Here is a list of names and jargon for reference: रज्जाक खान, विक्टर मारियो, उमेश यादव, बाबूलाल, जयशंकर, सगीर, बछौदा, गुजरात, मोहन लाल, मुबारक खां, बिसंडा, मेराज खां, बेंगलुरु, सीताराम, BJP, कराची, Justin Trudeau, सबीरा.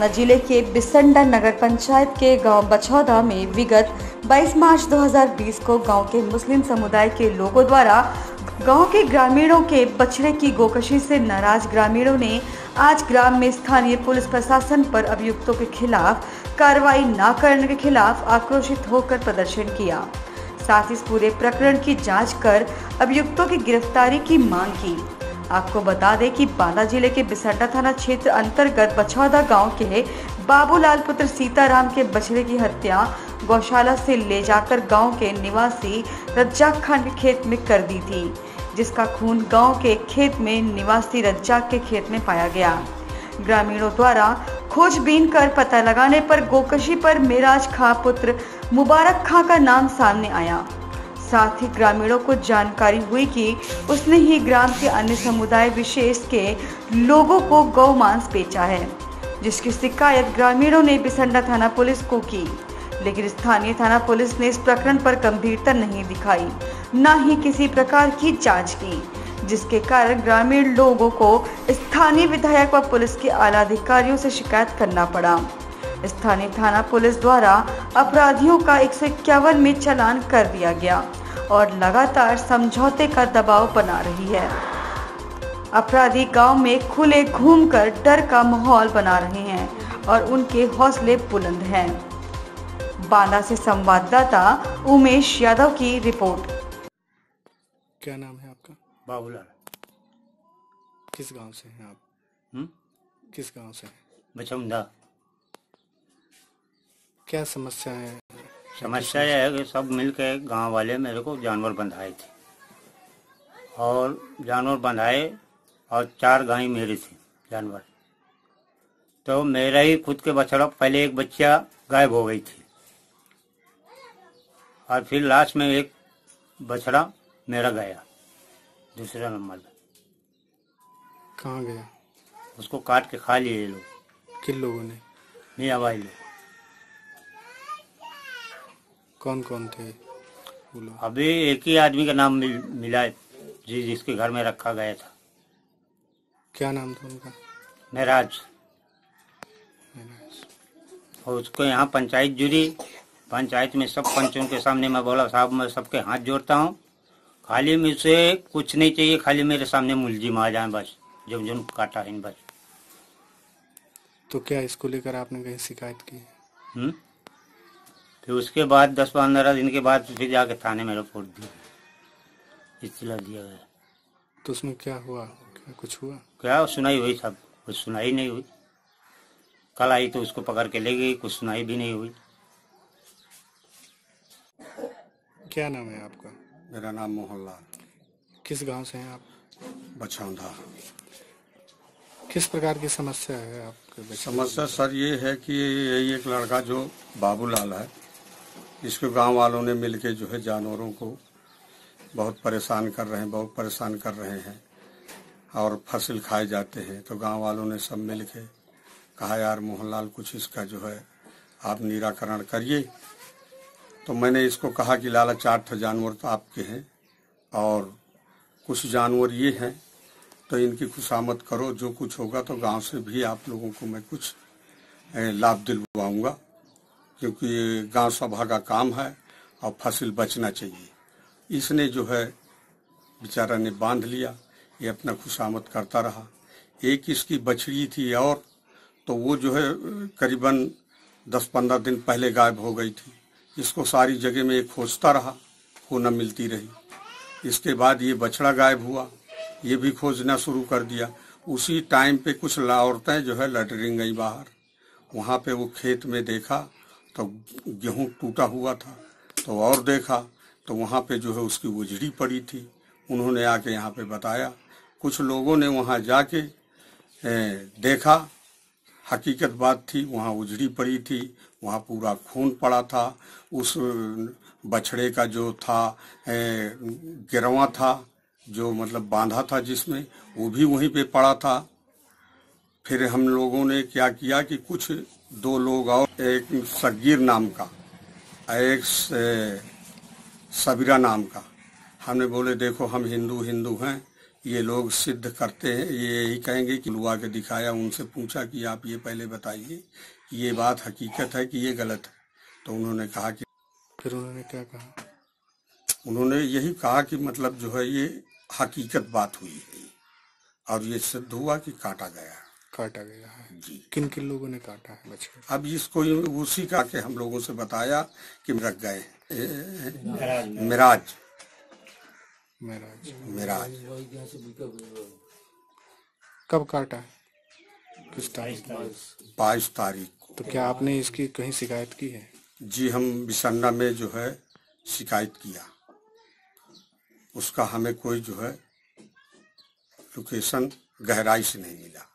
थाना जिले के बिसंडा नगर पंचायत के गांव बछौदा में विगत 22 मार्च 2020 को गांव के मुस्लिम समुदाय के लोगों द्वारा गांव के ग्रामीणों के बछड़े की गोकशी से नाराज ग्रामीणों ने आज ग्राम में स्थानीय पुलिस प्रशासन पर अभियुक्तों के खिलाफ कार्रवाई न करने के खिलाफ आक्रोशित होकर प्रदर्शन किया। साथ ही इस पूरे प्रकरण की जांच कर अभियुक्तों की गिरफ्तारी की मांग की। आपको बता दें कि बांदा जिले के बिसंडा थाना क्षेत्र अंतर्गत बछौदा गांव के बाबूलाल पुत्र सीताराम के बछड़े की हत्या गौशाला से ले जाकर गांव के निवासी रज्जाक खान के खेत में कर दी थी, जिसका खून गांव के खेत में निवासी रज्जाक के खेत में पाया गया। ग्रामीणों द्वारा खोजबीन कर पता लगाने पर गोकशी पर मेराज खां पुत्र मुबारक खां का नाम सामने आया। साथ ही ग्रामीणों को जानकारी हुई कि उसने ही ग्राम के अन्य समुदाय विशेष के लोगों को गौ मांस बेचा है, जिसकी शिकायत ग्रामीणों ने बिसंडा थाना पुलिस को की, लेकिन स्थानीय थाना पुलिस ने इस प्रकरण पर गंभीरता नहीं दिखाई, न ही किसी प्रकार की जांच की, जिसके कारण ग्रामीण लोगों को स्थानीय विधायक व पुलिस के आला अधिकारियों से शिकायत करना पड़ा। स्थानीय थाना पुलिस द्वारा अपराधियों का 151 में चालान कर दिया गया और लगातार समझौते का दबाव बना रही है। अपराधी गांव में खुले घूमकर डर का माहौल बना रहे हैं और उनके हौसले बुलंद हैं। बांदा से संवाददाता उमेश यादव की रिपोर्ट। क्या नाम है आपका? बाबूलाल। किस गांव से हैं आप? किस गांव से? बछौदा। क्या समस्या है? समस्या यह है कि सब मिलकर गांव वाले मेरे को जानवर बंधाए थे और चार गाय मेरी थी जानवर, तो मेरा ही खुद के बछड़ा पहले एक बच्चा गायब हो गई थी और फिर लास्ट में एक बछड़ा मेरा गया दूसरा नंबर पर। कहाँ गया? उसको काट के खा लिए लोग। किन लोगों ने? मियाँ भाई लोग। कौन कौन थे? अभी एक ही आदमी का नाम मिला जी, जिसके घर में रखा गया था। क्या नाम था उनका? मेराज। और उसको यहाँ पंचायत जुड़ी, पंचायत में सब पंचों के सामने मैं बोला, साहब मैं सबके हाथ जोड़ता हूँ, खाली मुझसे कुछ नहीं चाहिए, खाली मेरे सामने मुलजिम आ जाए बस, जब जुन काटा है बस। तो क्या इसको लेकर आपने कहीं शिकायत की? फिर उसके बाद 10-15 दिन के बाद फिर जाके थाने में रिपोर्ट दी, इत्तला दिया गया। तो उसमें क्या हुआ? क्या कुछ हुआ? क्या सुनाई हुई? सब कुछ सुनाई नहीं हुई। कल आई तो उसको पकड़ के ले गई, कुछ सुनाई भी नहीं हुई। क्या नाम है आपका? मेरा नाम मोहन लाल। किस गांव से हैं आप? बछौदा। किस प्रकार की समस्या है आपके? समस्या सर ये है कि यही एक लड़का जो बाबूलाल है, इसके गांव वालों ने मिलके जो है जानवरों को बहुत परेशान कर रहे हैं, और फसल खाए जाते हैं। तो गांव वालों ने सब मिलके कहा, यार मोहनलाल कुछ इसका जो है आप निराकरण करिए। तो मैंने इसको कहा कि लाला 4 जानवर तो आपके हैं और कुछ जानवर ये हैं, तो इनकी खुशामद करो, जो कुछ होगा तो गांव से भी आप लोगों को मैं कुछ लाभ दिलवाऊंगा, क्योंकि गांव सभा का काम है और फसल बचना चाहिए। इसने जो है बेचारा ने बांध लिया, ये अपना खुशामद करता रहा। एक इसकी बछड़ी थी और, तो वो जो है करीबन 10-15 दिन पहले गायब हो गई थी। इसको सारी जगह में खोजता रहा, वो न मिलती रही। इसके बाद ये बछड़ा गायब हुआ, ये भी खोजना शुरू कर दिया। उसी टाइम पे कुछ औरतें जो है लटरिंग गई बाहर, वहाँ पे वो खेत में देखा तो गेहूँ टूटा हुआ था, तो और देखा तो वहाँ पे जो है उसकी उजड़ी पड़ी थी। उन्होंने आके यहाँ पे बताया, कुछ लोगों ने वहाँ जाके देखा, हकीकत बात थी, वहाँ उजड़ी पड़ी थी, वहाँ पूरा खून पड़ा था। उस बछड़े का जो था गिरवा था, जो मतलब बांधा था जिसमें, वो भी वहीं पे पड़ा था। फिर हम लोगों ने क्या किया कि कुछ 2 लोग और, एक सगीर नाम का, एक सबीरा नाम का, हमने बोले देखो हम हिंदू हैं, ये लोग सिद्ध करते हैं, ये यही कहेंगे कि लुआ के दिखाया, उनसे पूछा कि आप ये पहले बताइए ये बात हकीकत है कि ये गलत है, तो उन्होंने कहा कि फिर उन्होंने क्या कहा, उन्होंने यही कहा कि मतलब जो है ये हकीकत बात हुई है और ये सिद्ध हुआ कि काटा गया है जी। किन किन लोगों ने काटा है बछड़ा? अब इसको उसी का के हम लोगों से बताया कि रख गए मेराज। कब काटा है? 22 तारीख को। तो क्या आपने इसकी कहीं शिकायत की है? जी, हम बिसंडा में जो है शिकायत किया, उसका हमें कोई जो है लोकेशन गहराई से नहीं मिला।